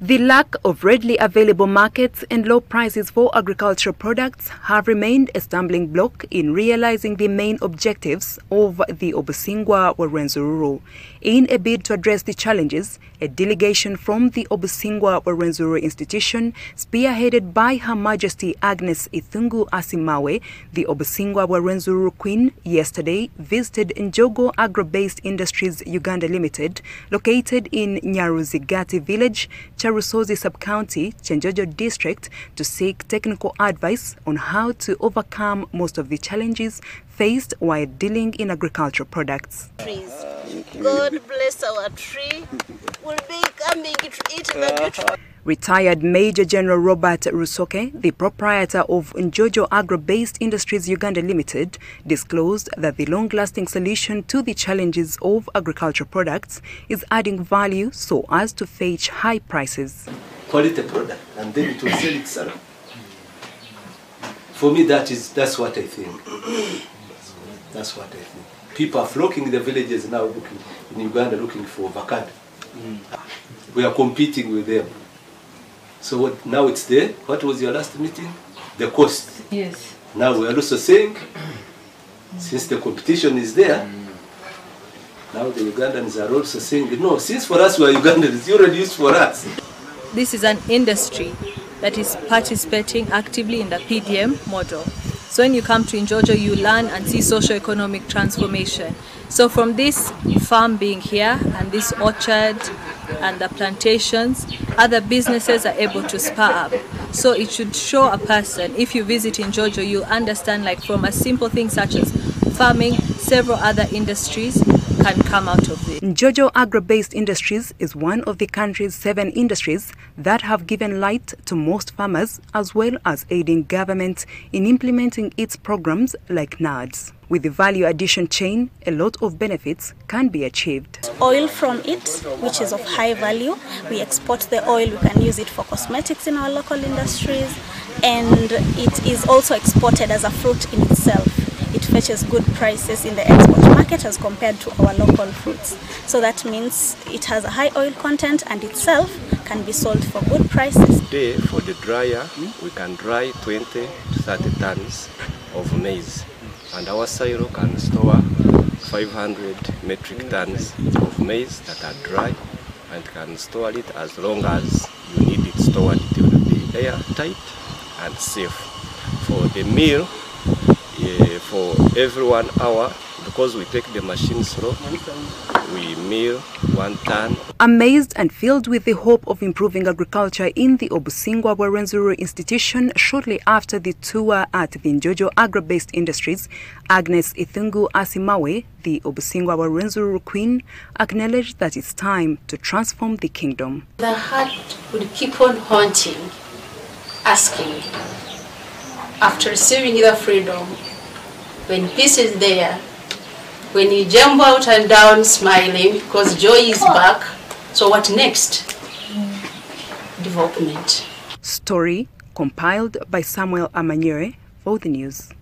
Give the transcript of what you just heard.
The lack of readily available markets and low prices for agricultural products have remained a stumbling block in realizing the main objectives of the Obusinga Bwa Rwenzururu. In a bid to address the challenges, a delegation from the Obusinga Bwa Rwenzururu institution, spearheaded by Her Majesty Agnes Itungu Asimawe, the Obusinga Bwa Rwenzururu Queen, yesterday visited Njojo Agro-Based Industries Uganda Limited, located in Nyaruzigati village, Rusozi sub-county, Chengejo district, to seek technical advice on how to overcome most of the challenges faced while dealing in agricultural products. Trees. God bless our tree. We'll be coming to eat in the future. Retired Major General Robert Rusoke, the proprietor of Njojo Agro-Based Industries Uganda Limited, disclosed that the long-lasting solution to the challenges of agricultural products is adding value so as to fetch high prices. Quality product, and then it will sell itself. For me, that's what I think. That's what I think. People are flocking the villages now in Uganda looking for avocado. We are competing with them. So what, now it's there. What was your last meeting? The cost. Yes. Now we are also saying, since the competition is there, now the Ugandans are also saying, no, since for us we are Ugandans, you already used for us. This is an industry that is participating actively in the PDM model. So when you come to Njojo, you learn and see socio-economic transformation. So from this farm being here and this orchard and the plantations, other businesses are able to spur up. So it should show a person, if you visit Njojo, you understand, like, from a simple thing such as farming, several other industries can come out of it. Njojo Agro-Based Industries is one of the country's 7 industries that have given light to most farmers, as well as aiding government in implementing its programs like NADS. With the value addition chain, a lot of benefits can be achieved. Oil from it, which is of high value. We export the oil, we can use it for cosmetics in our local industries, and it is also exported as a fruit in itself. It fetches good prices in the export market as compared to our local fruits. So that means it has a high oil content and itself can be sold for good prices. Today, for the dryer, we can dry 20 to 30 tons of maize. And our silo can store 500 metric tons of maize that are dry, and can store it as long as you need it stored. It will be airtight and safe. For the meal, for every 1 hour, because we take the machine slow, we mill 1 ton. Amazed and filled with the hope of improving agriculture in the Obusinga Bwa Rwenzururu institution, shortly after the tour at the Njojo Agro-Based Industries, Agnes Itungu Asimawe, the Obusinga Bwa Rwenzururu Queen, acknowledged that it's time to transform the kingdom. The heart would keep on haunting, asking, after receiving the freedom, when peace is there, when you jump out and down smiling because joy is back, so what next? Development. Story compiled by Samuel Amaniere for the news.